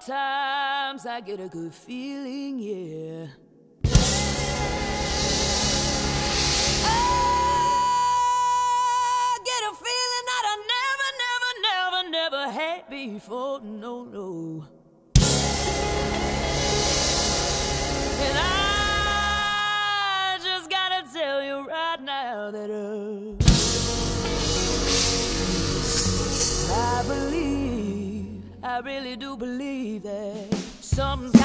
Sometimes I get a good feeling, yeah. I get a feeling that I never had before, no, no. And I just gotta tell you right now that I really do believe that something's